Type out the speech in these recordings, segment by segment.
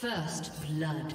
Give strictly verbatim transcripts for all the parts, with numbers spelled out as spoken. First blood.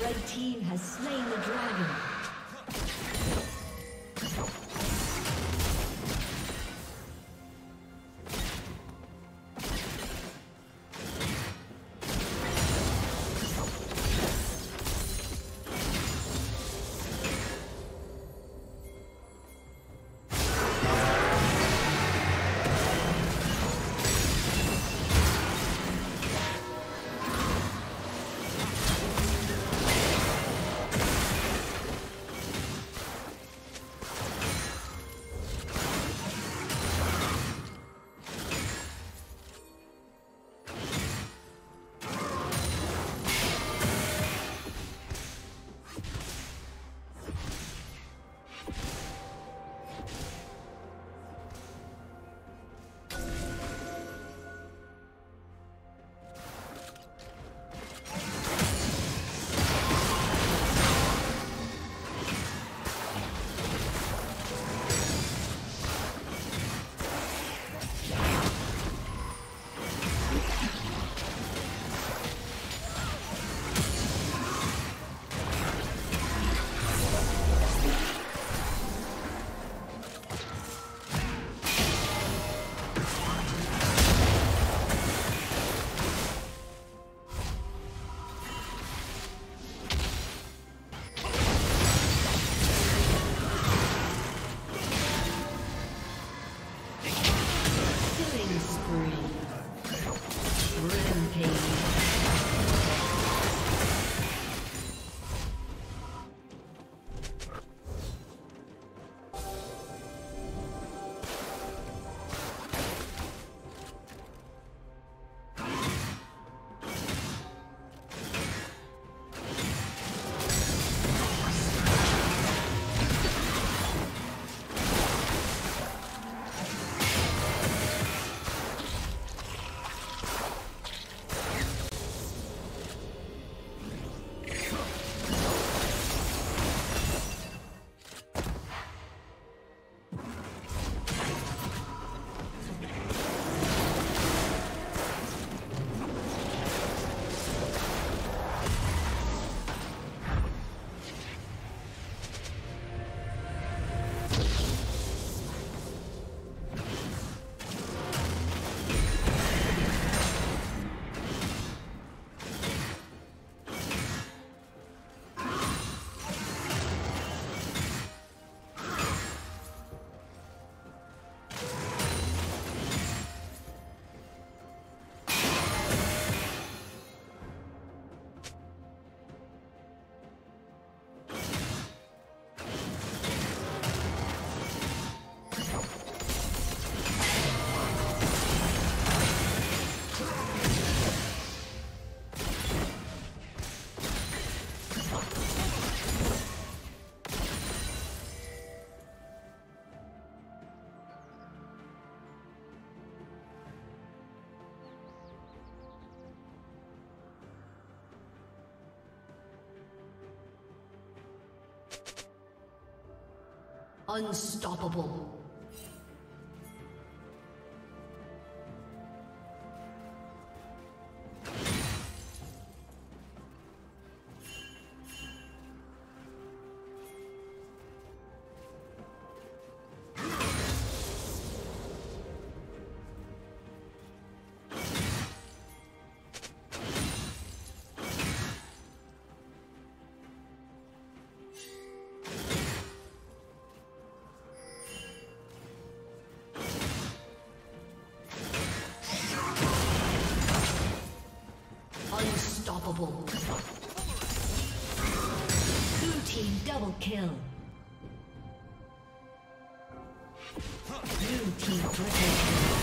Red team has slain the dragon. Unstoppable. Blue team double kill. Blue team triple kill.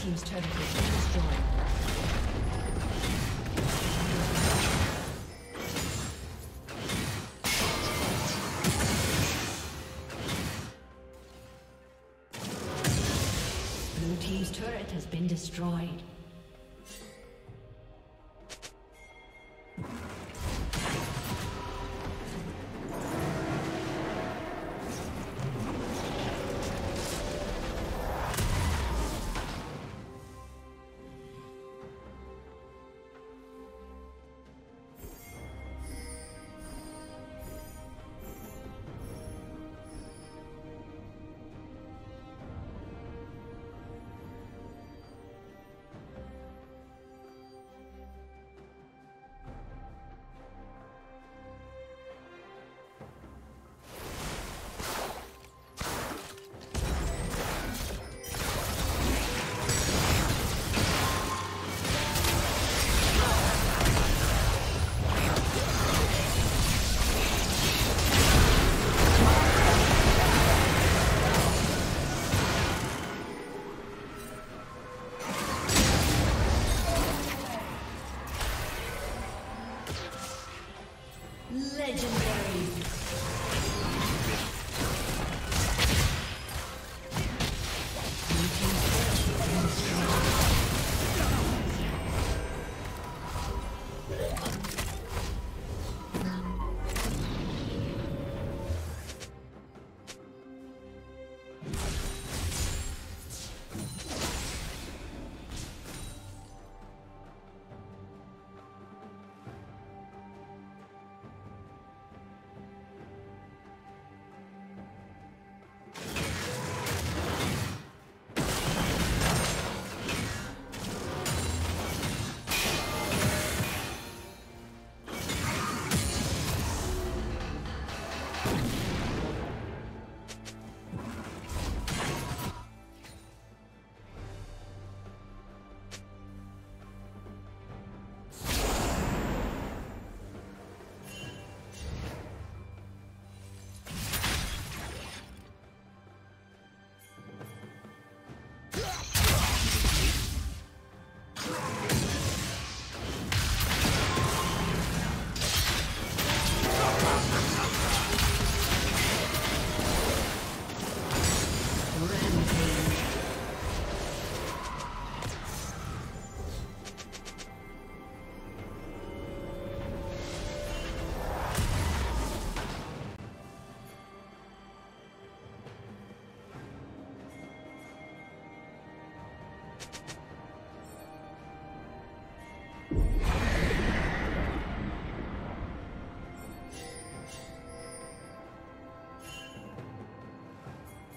Team's turret has been destroyed. Blue team's turret has been destroyed.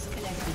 disconnected.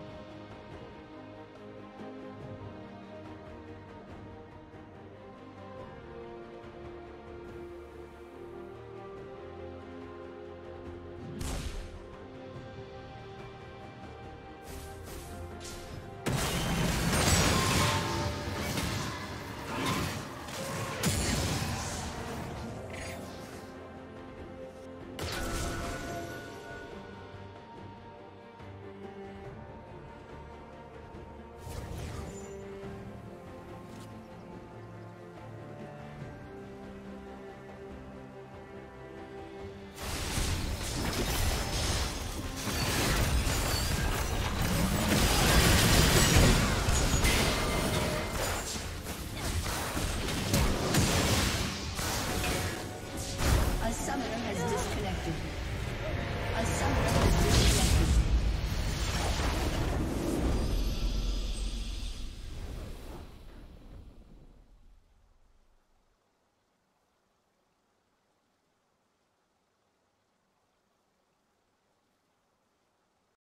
Summoner has disconnected.